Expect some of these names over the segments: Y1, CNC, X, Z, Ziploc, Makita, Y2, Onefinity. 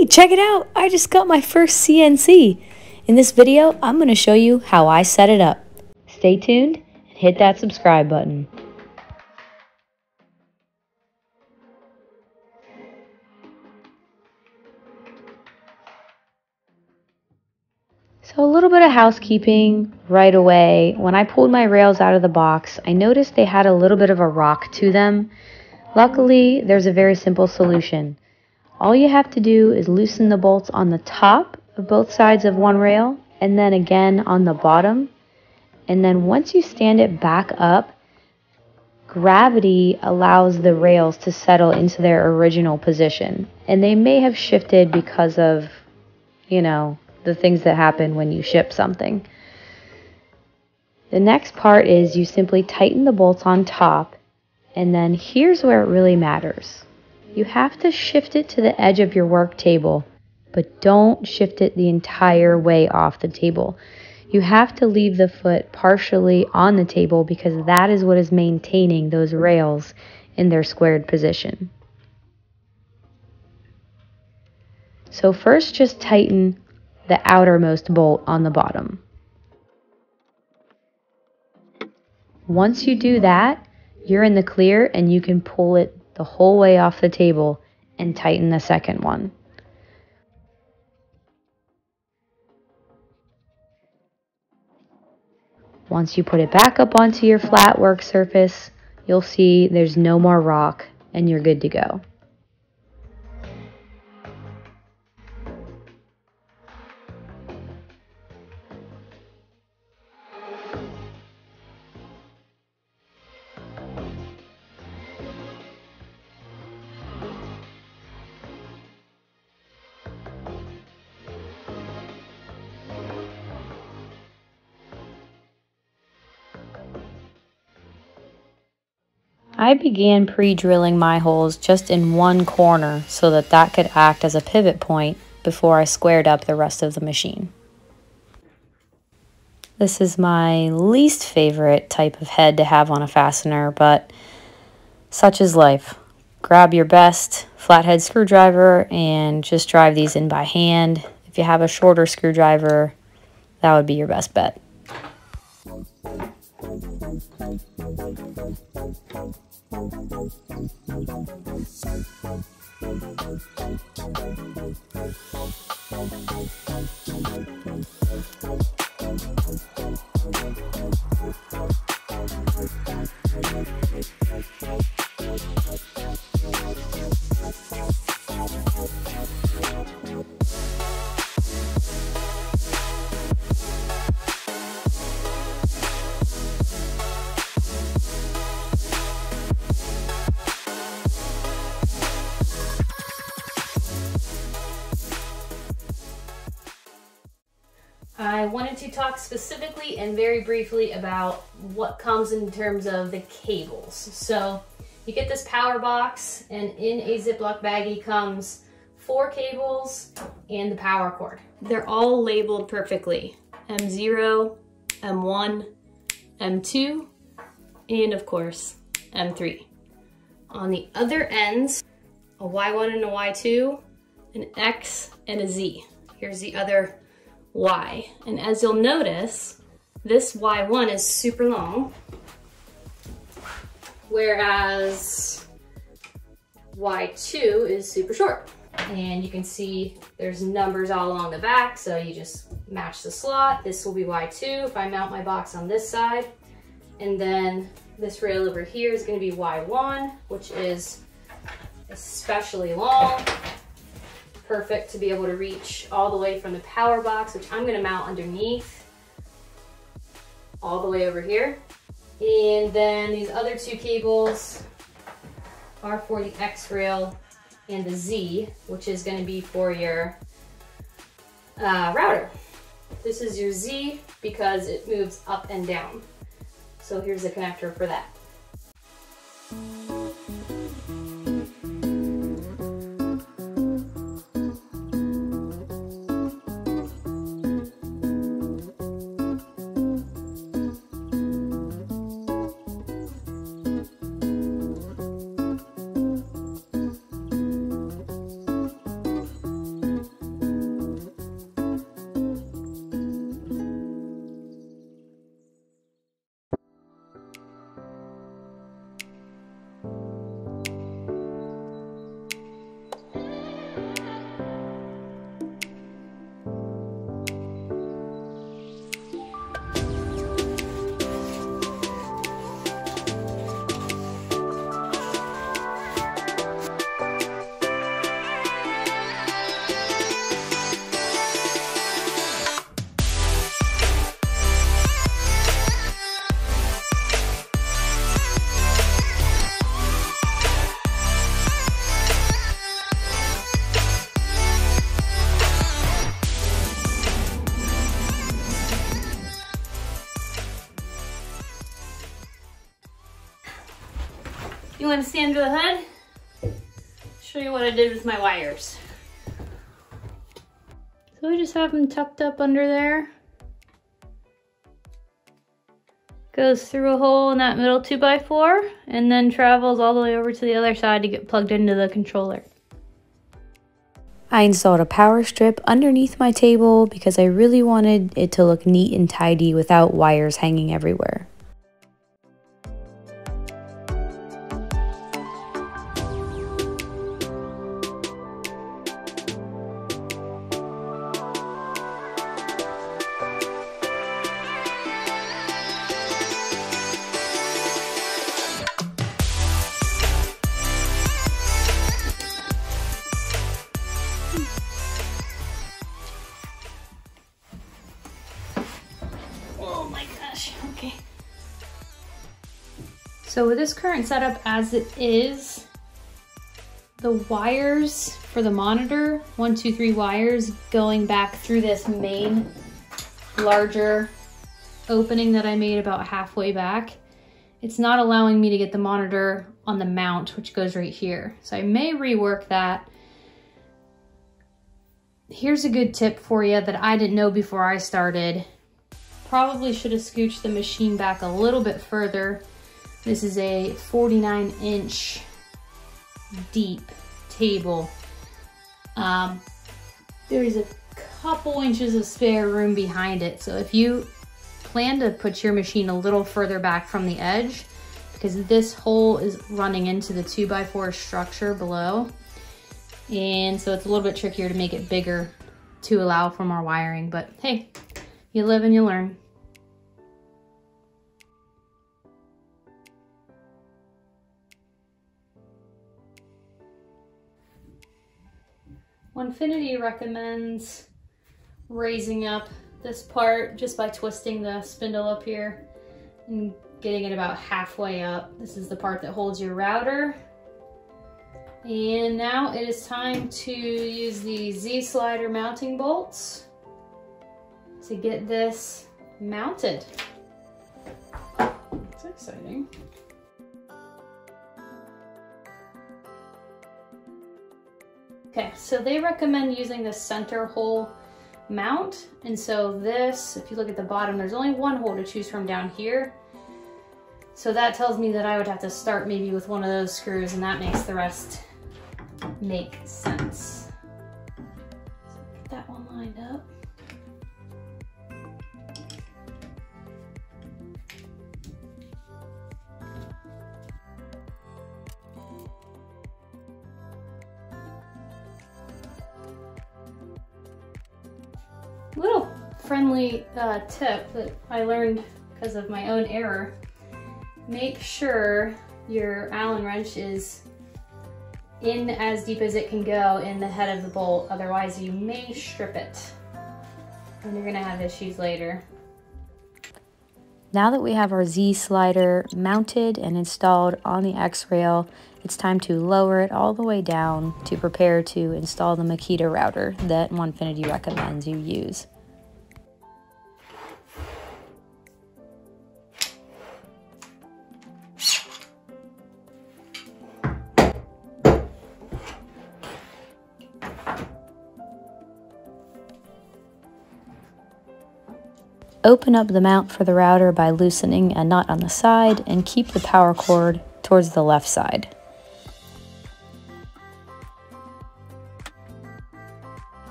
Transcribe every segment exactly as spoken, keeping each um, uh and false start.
Hey, check it out! I just got my first C N C. In this video, I'm going to show you how I set it up. Stay tuned and hit that subscribe button. So a little bit of housekeeping right away. When I pulled my rails out of the box, I noticed they had a little bit of a rock to them. Luckily, there's a very simple solution. All you have to do is loosen the bolts on the top of both sides of one rail and then again on the bottom. And then once you stand it back up, gravity allows the rails to settle into their original position. And they may have shifted because of, you know, the things that happen when you ship something. The next part is you simply tighten the bolts on top, and then here's where it really matters. You have to shift it to the edge of your work table, but don't shift it the entire way off the table. You have to leave the foot partially on the table because that is what is maintaining those rails in their squared position. So first just tighten the outermost bolt on the bottom. Once you do that, you're in the clear and you can pull it the whole way off the table and tighten the second one. Once you put it back up onto your flat work surface, you'll see there's no more rock and you're good to go. I began pre-drilling my holes just in one corner so that that could act as a pivot point before I squared up the rest of the machine. This is my least favorite type of head to have on a fastener, but such is life. Grab your best flathead screwdriver and just drive these in by hand. If you have a shorter screwdriver, that would be your best bet. I wanted to talk specifically and very briefly about what comes in terms of the cables. So you get this power box, and in a Ziploc baggie comes four cables and the power cord. They're all labeled perfectly. M zero, M one, M two, and of course, M three. On the other ends, a Y one and a Y two, an X and a Z. Here's the other Y, and as you'll notice, this Y one is super long, whereas Y two is super short. And you can see there's numbers all along the back, so you just match the slot. This will be Y two if I mount my box on this side, and then this rail over here is going to be Y one, which is especially long. Perfect to be able to reach all the way from the power box, which I'm gonna mount underneath, all the way over here. And then these other two cables are for the X rail and the Z, which is gonna be for your uh, router. This is your Z because it moves up and down. So here's the connector for that. want to see under the hood? Show you what I did with my wires. So we just have them tucked up under there. Goes through a hole in that middle two by four and then travels all the way over to the other side to get plugged into the controller. I installed a power strip underneath my table because I really wanted it to look neat and tidy without wires hanging everywhere. So with this current setup as it is, the wires for the monitor, one, two, three wires going back through this main larger opening that I made about halfway back, it's not allowing me to get the monitor on the mount, which goes right here. So I may rework that. Here's a good tip for you that I didn't know before I started. Probably should have scooched the machine back a little bit further. This is a forty-nine inch deep table. Um, there is a couple inches of spare room behind it. So if you plan to put your machine a little further back from the edge, because this hole is running into the two by four structure below. And so it's a little bit trickier to make it bigger to allow for more wiring, but hey, you live and you learn. Onefinity recommends raising up this part just by twisting the spindle up here and getting it about halfway up. This is the part that holds your router. And now it is time to use the Z slider mounting bolts to get this mounted. It's exciting. Okay, so they recommend using the center hole mount. And so this, if you look at the bottom, there's only one hole to choose from down here. So that tells me that I would have to start maybe with one of those screws, and that makes the rest make sense. So get that one lined up. Little friendly uh, tip that I learned because of my own error. Make sure your Allen wrench is in as deep as it can go in the head of the bolt, otherwise you may strip it and you're gonna have issues later. Now that we have our Z slider mounted and installed on the X rail, it's time to lower it all the way down to prepare to install the Makita router that Onefinity recommends you use. Open up the mount for the router by loosening a nut on the side and keep the power cord towards the left side.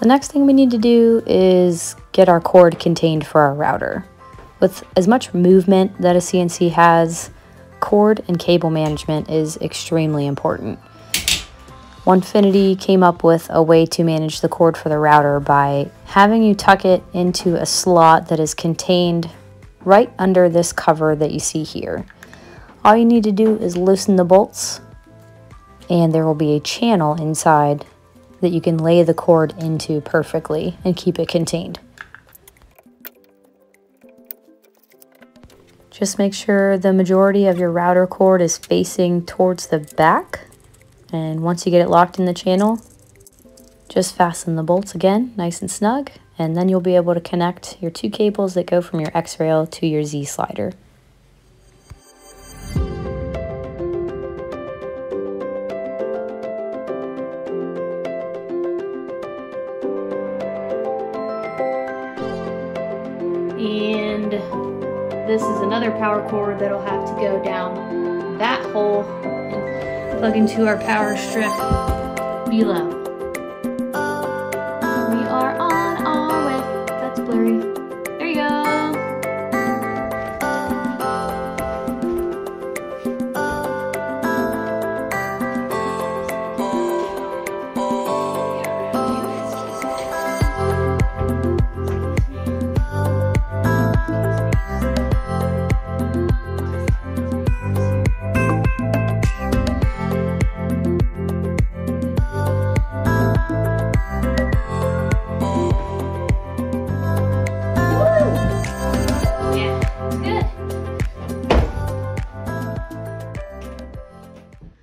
The next thing we need to do is get our cord contained for our router. With as much movement that a C N C has, cord and cable management is extremely important. Onefinity came up with a way to manage the cord for the router by having you tuck it into a slot that is contained right under this cover that you see here. All you need to do is loosen the bolts and there will be a channel inside that you can lay the cord into perfectly and keep it contained. Just make sure the majority of your router cord is facing towards the back. And once you get it locked in the channel, just fasten the bolts again, nice and snug, and then you'll be able to connect your two cables that go from your X rail to your Z slider. this is another power cord that'll have to go down that hole and plug into our power strip below.